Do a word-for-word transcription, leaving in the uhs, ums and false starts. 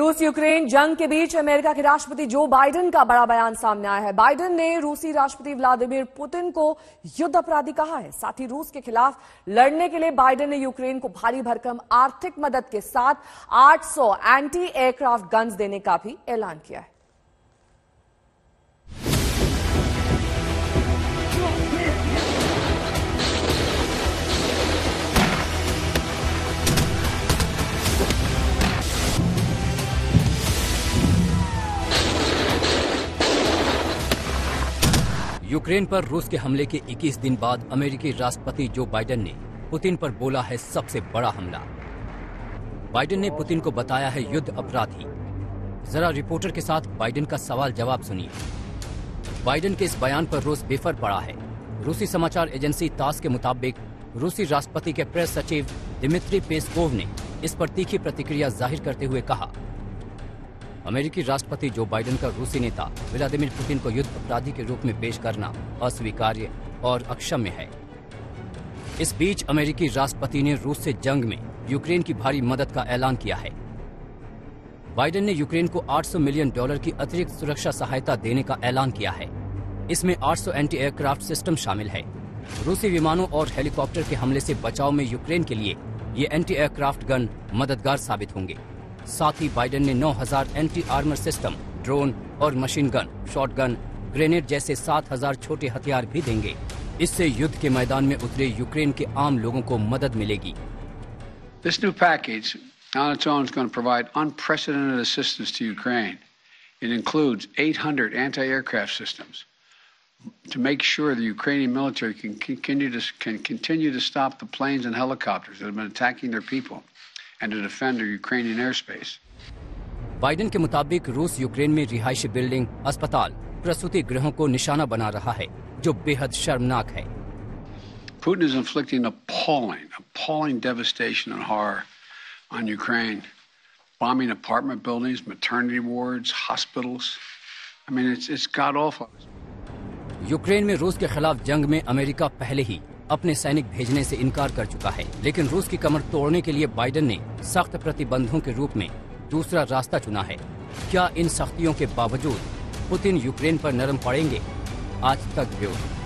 रूस यूक्रेन जंग के बीच अमेरिका के राष्ट्रपति जो बाइडेन का बड़ा बयान सामने आया है। बाइडेन ने रूसी राष्ट्रपति व्लादिमीर पुतिन को युद्ध अपराधी कहा है। साथ ही रूस के खिलाफ लड़ने के लिए बाइडेन ने यूक्रेन को भारी भरकम आर्थिक मदद के साथ आठ सौ एंटी एयरक्राफ्ट गन्स देने का भी ऐलान किया है। यूक्रेन पर रूस के हमले के इक्कीस दिन बाद अमेरिकी राष्ट्रपति जो बाइडेन ने पुतिन पर बोला है सबसे बड़ा हमला। बाइडेन ने पुतिन को बताया है युद्ध अपराधी। जरा रिपोर्टर के साथ बाइडेन का सवाल जवाब सुनिए। बाइडेन के इस बयान पर रूस बेफर पड़ा है। रूसी समाचार एजेंसी टास के मुताबिक रूसी राष्ट्रपति के प्रेस सचिव दिमित्री पेस्कोव ने इस पर तीखी प्रतिक्रिया जाहिर करते हुए कहा, अमेरिकी राष्ट्रपति जो बाइडेन का रूसी नेता व्लादिमीर पुतिन को युद्ध अपराधी के रूप में पेश करना अस्वीकार्य और अक्षम्य है। इस बीच अमेरिकी राष्ट्रपति ने रूस से जंग में यूक्रेन की भारी मदद का ऐलान किया है। बाइडेन ने यूक्रेन को आठ सौ मिलियन डॉलर की अतिरिक्त सुरक्षा सहायता देने का ऐलान किया है। इसमें आठ सौ एंटी एयरक्राफ्ट सिस्टम शामिल है। रूसी विमानों और हेलीकॉप्टर के हमले से बचाव में यूक्रेन के लिए ये एंटी एयरक्राफ्ट गन मददगार साबित होंगे। साथ ही बाइडेन ने नौ हज़ार एंटी आर्मर सिस्टम, ड्रोन और मशीन गन, शॉटगन, ग्रेनेड जैसे सात हज़ार छोटे हथियार भी देंगे। इससे युद्ध के मैदान में उतरे यूक्रेन के आम लोगों को मदद मिलेगी। This new package on its own is going to provide unprecedented assistance to Ukraine. It includes eight hundred anti-aircraft systems to make sure the Ukrainian military can continue to can continue to stop the planes and helicopters that have been attacking their people. Biden के मुताबिक रूस Ukraine में रिहायशी building, अस्पताल, प्रसूति गृहों को निशाना बना रहा है, जो बेहद शर्मनाक है। Putin is inflicting appalling, appalling devastation and horror on Ukraine, bombing apartment buildings, maternity wards, hospitals. I mean, it's it's god awful. Ukraine में रूस के खिलाफ जंग में अमेरिका पहले ही अपने सैनिक भेजने से इनकार कर चुका है, लेकिन रूस की कमर तोड़ने के लिए बाइडेन ने सख्त प्रतिबंधों के रूप में दूसरा रास्ता चुना है। क्या इन सख्तियों के बावजूद पुतिन यूक्रेन पर नरम पड़ेंगे? आज तक ब्यूरो।